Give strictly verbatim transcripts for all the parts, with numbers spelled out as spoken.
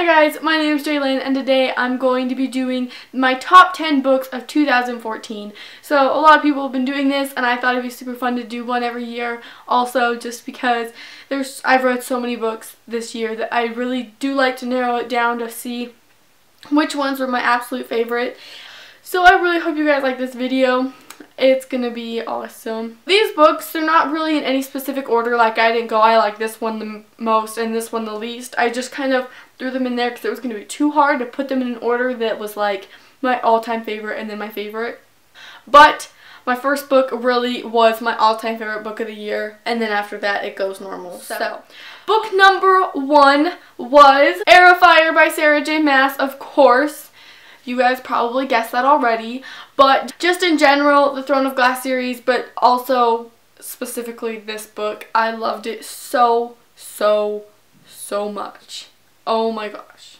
Hi guys, my name is Jaylynn and today I'm going to be doing my top ten books of two thousand fourteen. So a lot of people have been doing this and I thought it'd be super fun to do one every year also, just because there's I've read so many books this year that I really do like to narrow it down to see which ones were my absolute favorite. So I really hope you guys like this video. It's gonna be awesome. These books, they're not really in any specific order. Like, I didn't go, I like this one the most and this one the least. I just kind of threw them in there because it was gonna be too hard to put them in an order that was like my all-time favorite and then my favorite. But my first book really was my all-time favorite book of the year, and then after that it goes normal. So, so book number one was Heir of Fire by Sarah J. Maas, of course. You guys probably guessed that already, but just in general, the Throne of Glass series, but also specifically this book, I loved it so, so, so much. Oh my gosh.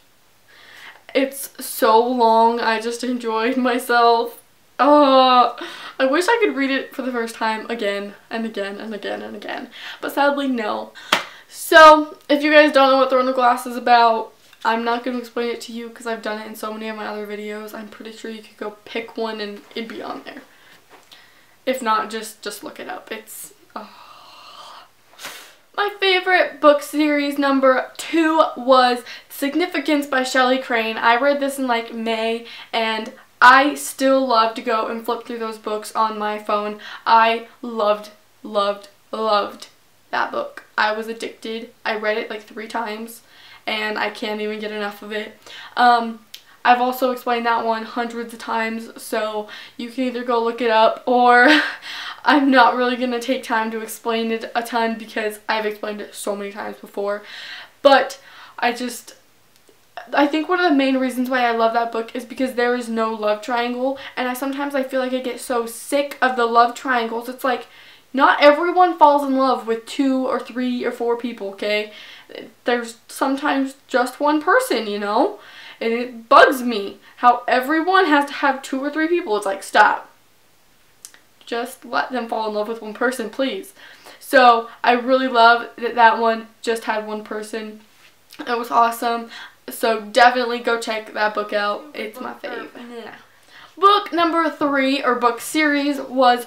It's so long, I just enjoyed myself. Uh, I wish I could read it for the first time again and again and again and again, but sadly no. So, if you guys don't know what Throne of Glass is about, I'm not going to explain it to you because I've done it in so many of my other videos. I'm pretty sure you could go pick one and it'd be on there. If not, just, just look it up. It's oh. My favorite book series number two was Significance by Shelley Crane. I read this in like May and I still love to go and flip through those books on my phone. I loved, loved, loved that book. I was addicted. I read it like three times. And I can't even get enough of it. Um, I've also explained that one hundreds of times, so you can either go look it up, or I'm not really going to take time to explain it a ton because I've explained it so many times before. But I just, I think one of the main reasons why I love that book is because there is no love triangle, and I sometimes I feel like I get so sick of the love triangles. It's like, not everyone falls in love with two or three or four people, okay? There's sometimes just one person, you know? And it bugs me how everyone has to have two or three people. It's like, stop. Just let them fall in love with one person, please. So, I really love that that one just had one person. It was awesome. So, definitely go check that book out. It's my fave. Yeah. Book number three, or book series, was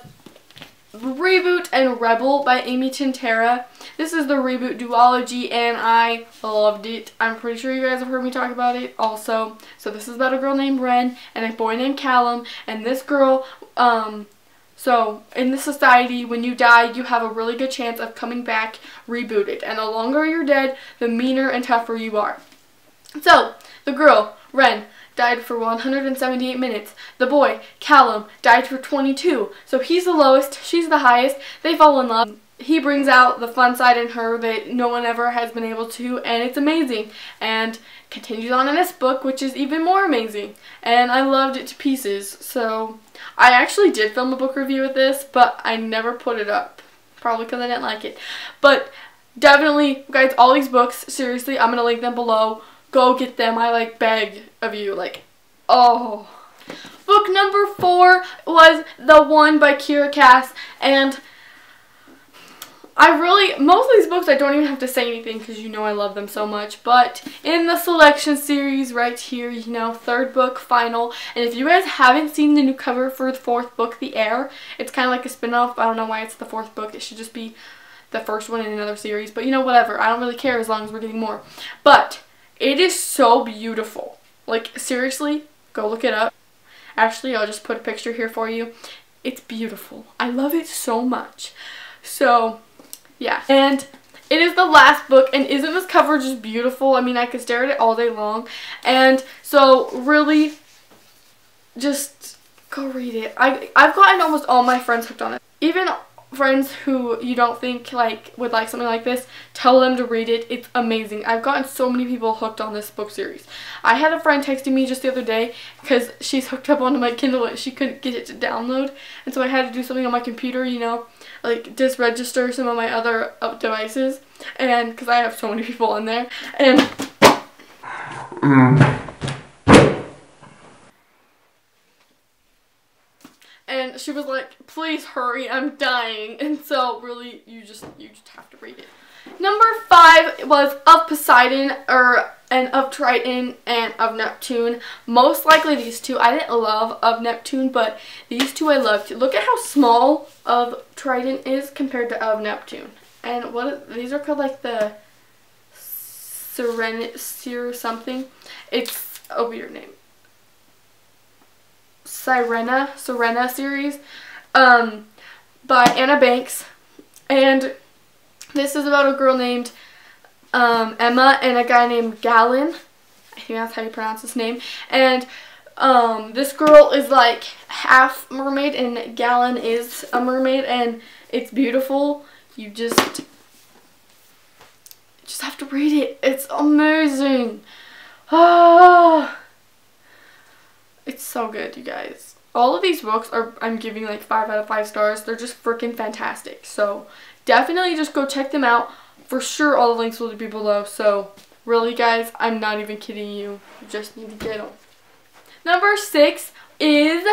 Reboot and Rebel by Amy Tintera. This is the Reboot duology and I loved it. I'm pretty sure you guys have heard me talk about it also. So this is about a girl named Ren and a boy named Callum, and this girl, um, so in this society, when you die, you have a really good chance of coming back rebooted, and the longer you're dead, the meaner and tougher you are. So the girl, Ren, died for one hundred seventy-eight minutes. The boy, Callum, died for twenty-two. So he's the lowest, she's the highest. They fall in love. He brings out the fun side in her that no one ever has been able to, and it's amazing. And continues on in this book, which is even more amazing. And I loved it to pieces. So I actually did film a book review with this, but I never put it up. Probably because I didn't like it. But definitely, guys, all these books, seriously, I'm going to link them below. Go get them. I, like, beg of you. Like, oh. Book number four was The One by Kira Cass. And I really, most of these books I don't even have to say anything because you know I love them so much. But in the Selection series right here, you know, third book, final. And if you guys haven't seen the new cover for the fourth book, The Heir, it's kind of like a spinoff. I don't know why it's the fourth book. It should just be the first one in another series. But, you know, whatever. I don't really care as long as we're getting more. But it is so beautiful. Like, seriously, go look it up. Actually, I'll just put a picture here for you. It's beautiful. I love it so much. So, yeah. And it is the last book, and isn't this cover just beautiful? I mean, I could stare at it all day long. And so, really, just go read it. I, I've gotten almost all my friends hooked on it. Even friends who you don't think like would like something like this, tell them to read it. It's amazing. I've gotten so many people hooked on this book series. I had a friend texting me just the other day because she's hooked up onto my Kindle and she couldn't get it to download, and so I had to do something on my computer, you know, like disregister some of my other devices, and because I have so many people on there, and mm. And she was like, please hurry, I'm dying. And so really, you just you just have to read it. Number five was Of Poseidon, or and of Triton and of Neptune. Most likely these two. I didn't love of Neptune, but these two I loved. Look at how small of Triton is compared to of Neptune. And what these are called, like the Serenity or something. It's a weird name. Sirena, Sirena series um, by Anna Banks. And this is about a girl named um, Emma and a guy named Galen. I think that's how you pronounce his name. And um, this girl is like half mermaid and Galen is a mermaid, and it's beautiful. You just, just have to read it. It's amazing. Oh, it's so good, you guys. All of these books are, I'm giving like five out of five stars. They're just freaking fantastic. So definitely just go check them out. For sure, all the links will be below. So really, guys, I'm not even kidding you. You just need to get them. Number six is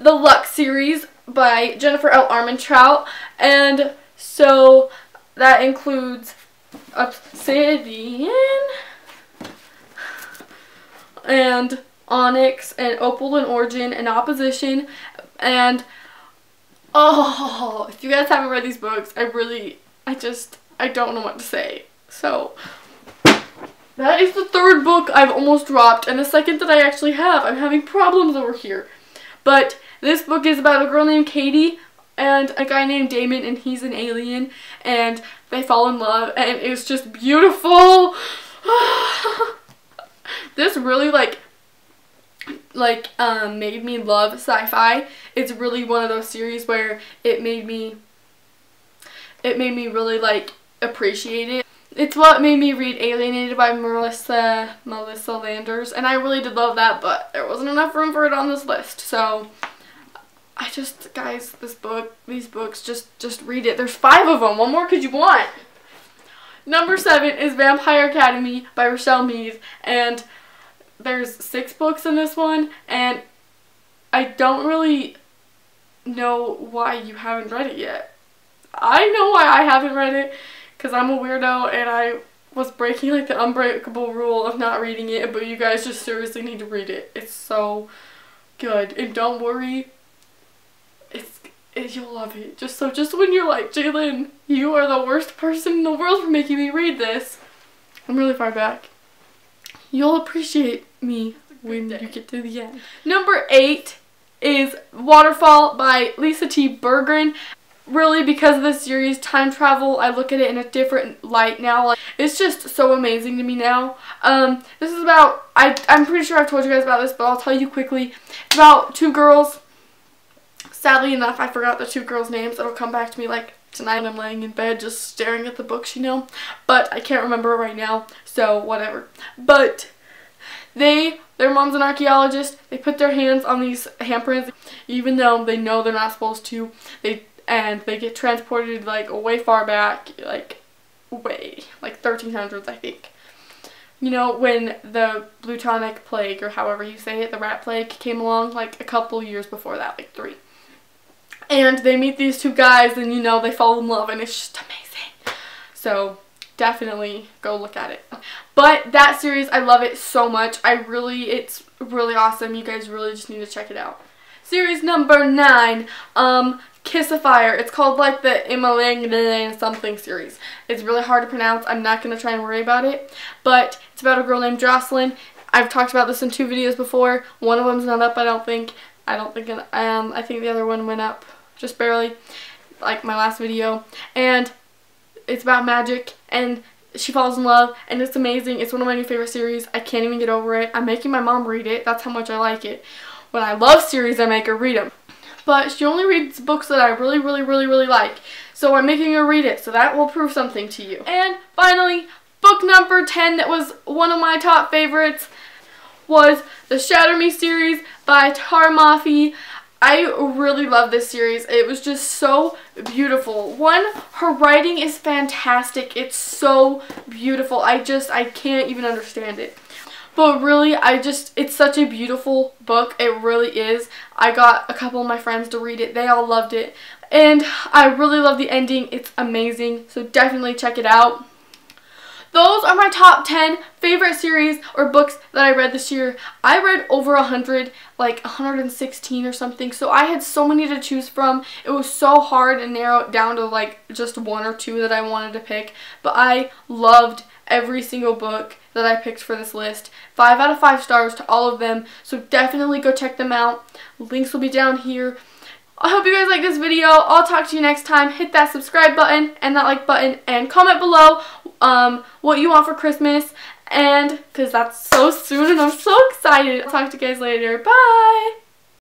the Lux series by Jennifer L. Armentrout. And so that includes Obsidian and Onyx and Opal and Origin and Opposition. And oh, if you guys haven't read these books, I really, I just, I don't know what to say. So that is the third book I've almost dropped and the second that I actually have. I'm having problems over here. But this book is about a girl named Katie and a guy named Damon, and he's an alien, and they fall in love, and it's just beautiful. This really like like um, made me love sci-fi. It's really one of those series where it made me it made me really like appreciate it. It's what made me read Alienated by Melissa Melissa Landers, and I really did love that, but there wasn't enough room for it on this list. So I just, guys, this book, these books, just, just read it. There's five of them. What more could you want? Number seven is Vampire Academy by Richelle Mead, and there's six books in this one, and I don't really know why you haven't read it yet. I know why I haven't read it, because I'm a weirdo, and I was breaking, like, the unbreakable rule of not reading it, but you guys just seriously need to read it. It's so good, and don't worry. It's, it, you'll love it. Just so, just when you're like, Jaylynn, you are the worst person in the world for making me read this. I'm really far back. You'll appreciate me when you get to the end. Number eight is Waterfall by Lisa T. Berggren. Really, because of this series, time travel, I look at it in a different light now. Like, it's just so amazing to me now. Um, this is about, I, I'm pretty sure I've told you guys about this, but I'll tell you quickly. It's about two girls. Sadly enough, I forgot the two girls' names. It'll come back to me like tonight when I'm laying in bed just staring at the books, you know. But I can't remember right now, so whatever. But they, their mom's an archaeologist. They put their hands on these handprints, even though they know they're not supposed to. They and they get transported like way far back, like way, like thirteen hundreds, I think. You know, when the Bubonic plague, or however you say it, the rat plague came along, like a couple years before that, like three. And they meet these two guys, and you know, they fall in love, and it's just amazing. So definitely go look at it. But that series, I love it so much. I really, it's really awesome. You guys really just need to check it out. Series number nine, um, Kiss of Fire. It's called like the Imalang something series. It's really hard to pronounce. I'm not going to try and worry about it. But it's about a girl named Jocelyn. I've talked about this in two videos before. One of them's not up, I don't think. I don't think, it, um, I think the other one went up just barely, like my last video. And it's about magic, and she falls in love, and it's amazing. It's one of my new favorite series. I can't even get over it. I'm making my mom read it. That's how much I like it. When I love series, I make her read them. But she only reads books that I really, really, really, really like. So I'm making her read it, so that will prove something to you. And finally, book number ten that was one of my top favorites was the Shatter Me series by Tahereh Mafi. I really love this series. It was just so beautiful. One, her writing is fantastic. It's so beautiful. I just, I can't even understand it. But really, I just, it's such a beautiful book. It really is. I got a couple of my friends to read it. They all loved it. And I really love the ending. It's amazing. So definitely check it out. those are my top ten favorite series or books that I read this year. I read over a hundred, like one hundred sixteen or something, so I had so many to choose from. It was so hard to narrow it down to like just one or two that I wanted to pick, but I loved every single book that I picked for this list. Five out of five stars to all of them, so definitely go check them out. Links will be down here. I hope you guys like this video. I'll talk to you next time. Hit that subscribe button and that like button, and comment below um, what you want for Christmas, and because that's so soon and I'm so excited. I'll talk to you guys later. Bye!